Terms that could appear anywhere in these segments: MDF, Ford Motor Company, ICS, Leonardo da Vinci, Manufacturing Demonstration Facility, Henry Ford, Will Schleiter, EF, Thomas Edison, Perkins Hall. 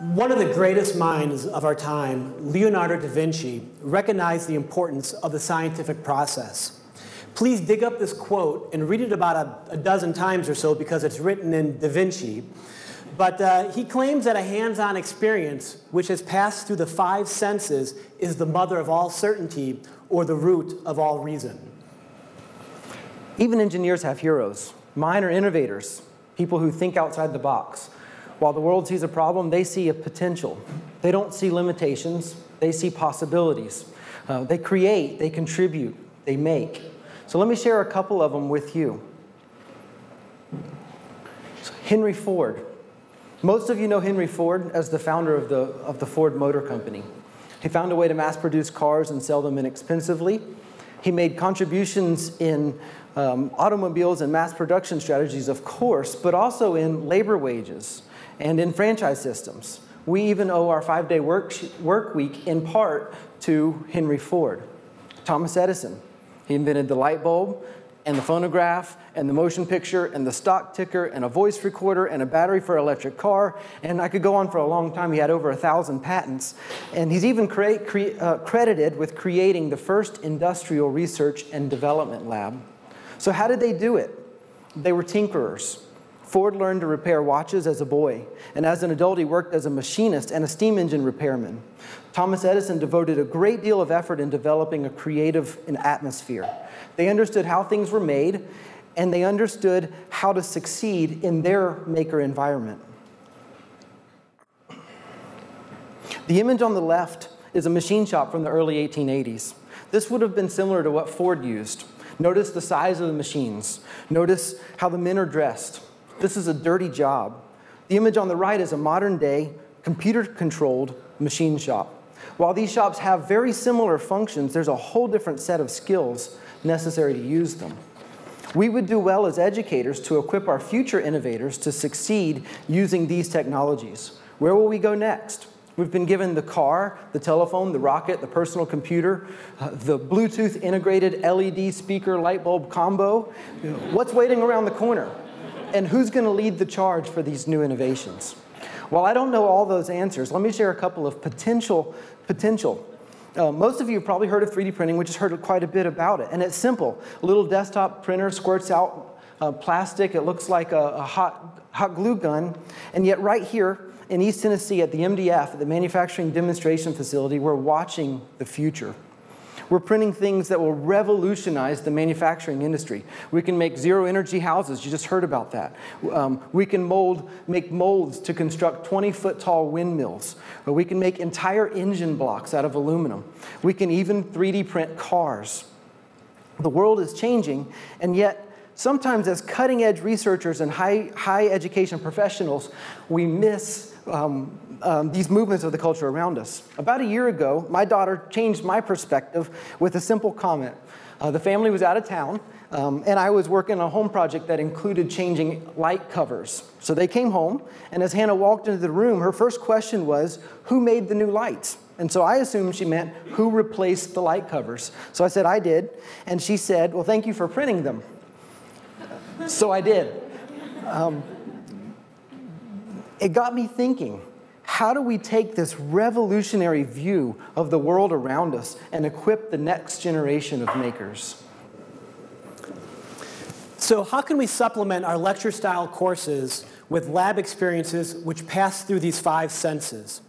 One of the greatest minds of our time, Leonardo da Vinci, recognized the importance of the scientific process. Please dig up this quote and read it about a dozen times or so because it's written in Da Vinci. But he claims that a hands-on experience, which has passed through the five senses, is the mother of all certainty or the root of all reason. Even engineers have heroes. Mine are innovators, people who think outside the box. While the world sees a problem, they see a potential. They don't see limitations, they see possibilities. They create, they contribute, they make. So let me share a couple of them with you. So Henry Ford. Most of you know Henry Ford as the founder of the Ford Motor Company. He found a way to mass produce cars and sell them inexpensively. He made contributions in automobiles and mass production strategies, of course, but also in labor wages and in franchise systems. We even owe our five-day work week in part to Henry Ford. Thomas Edison, he invented the light bulb and the phonograph and the motion picture and the stock ticker and a voice recorder and a battery for an electric car, and I could go on for a long time. He had over 1,000 patents, and he's even credited with creating the first industrial research and development lab. So how did they do it? They were tinkerers. Ford learned to repair watches as a boy, and as an adult he worked as a machinist and a steam engine repairman. Thomas Edison devoted a great deal of effort in developing a creative atmosphere. They understood how things were made, and they understood how to succeed in their maker environment. The image on the left is a machine shop from the early 1880s. This would have been similar to what Ford used. Notice the size of the machines. Notice how the men are dressed. This is a dirty job. The image on the right is a modern-day, computer-controlled machine shop. While these shops have very similar functions, there's a whole different set of skills necessary to use them. We would do well as educators to equip our future innovators to succeed using these technologies. Where will we go next? We've been given the car, the telephone, the rocket, the personal computer, the Bluetooth integrated LED speaker light bulb combo. What's waiting around the corner? And who's going to lead the charge for these new innovations? While I don't know all those answers, let me share a couple of potential. Most of you have probably heard of 3D printing. We just heard quite a bit about it. And it's simple. A little desktop printer squirts out plastic. It looks like a hot glue gun. And yet right here in East Tennessee at the MDF, at the Manufacturing Demonstration Facility, we're watching the future. We're printing things that will revolutionize the manufacturing industry. We can make zero-energy houses. You just heard about that. We can make molds to construct 20-foot-tall windmills. Or we can make entire engine blocks out of aluminum. We can even 3D print cars. The world is changing, and yet sometimes as cutting-edge researchers and high education professionals, we miss these movements of the culture around us. About a year ago, my daughter changed my perspective with a simple comment. The family was out of town, and I was working on a home project that included changing light covers. So they came home, and as Hannah walked into the room, her first question was, who made the new lights? And so I assumed she meant, who replaced the light covers? So I said, I did. And she said, well, thank you for printing them. So I did. It got me thinking, how do we take this revolutionary view of the world around us and equip the next generation of makers? So how can we supplement our lecture-style courses with lab experiences which pass through these five senses?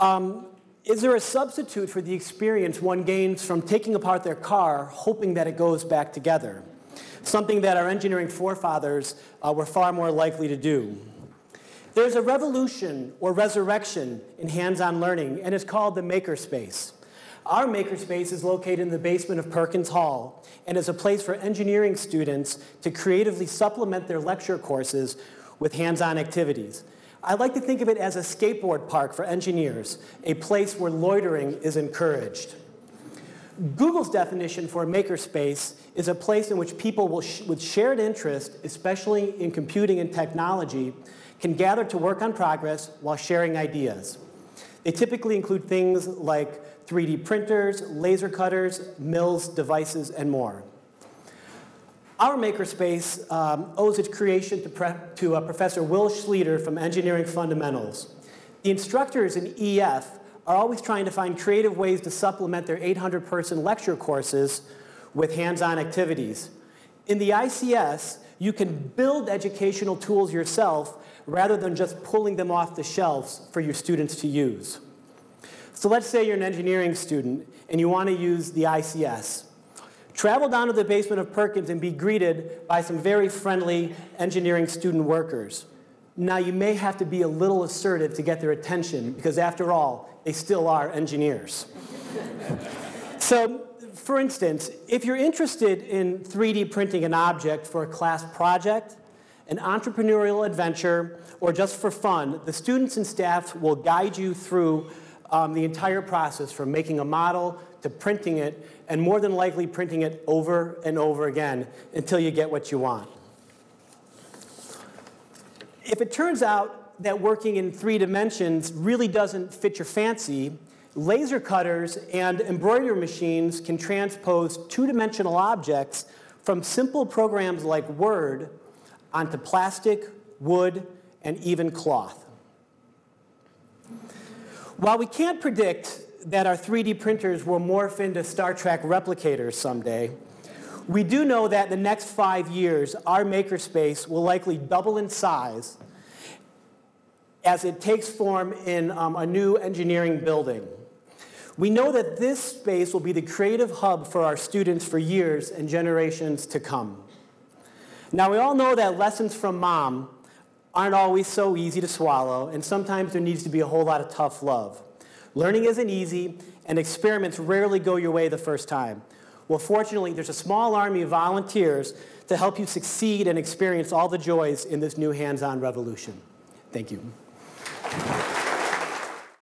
Is there a substitute for the experience one gains from taking apart their car, hoping that it goes back together? Something that our engineering forefathers were far more likely to do. There's a revolution or resurrection in hands-on learning, and it's called the makerspace. Our makerspace is located in the basement of Perkins Hall and is a place for engineering students to creatively supplement their lecture courses with hands-on activities. I like to think of it as a skateboard park for engineers, a place where loitering is encouraged. Google's definition for a makerspace is a place in which people with shared interest, especially in computing and technology, can gather to work on progress while sharing ideas. They typically include things like 3D printers, laser cutters, mills, devices, and more. Our makerspace owes its creation to Professor Will Schleiter from Engineering Fundamentals. The instructors in EF are always trying to find creative ways to supplement their 800-person lecture courses with hands-on activities. In the ICS, you can build educational tools yourself rather than just pulling them off the shelves for your students to use. So let's say you're an engineering student and you want to use the ICS. Travel down to the basement of Perkins and be greeted by some very friendly engineering student workers. Now, you may have to be a little assertive to get their attention because, after all, they still are engineers. So, for instance, if you're interested in 3D printing an object for a class project, an entrepreneurial adventure, or just for fun, the students and staff will guide you through the entire process from making a model to printing it, and more than likely printing it over and over again until you get what you want. If it turns out that working in three dimensions really doesn't fit your fancy, laser cutters and embroidery machines can transpose two-dimensional objects from simple programs like Word onto plastic, wood, and even cloth. While we can't predict that our 3D printers will morph into Star Trek replicators someday, we do know that in the next 5 years, our makerspace will likely double in size as it takes form in a new engineering building. We know that this space will be the creative hub for our students for years and generations to come. Now, we all know that lessons from mom aren't always so easy to swallow, and sometimes there needs to be a whole lot of tough love. Learning isn't easy, and experiments rarely go your way the first time. Well, fortunately, there's a small army of volunteers to help you succeed and experience all the joys in this new hands-on revolution. Thank you.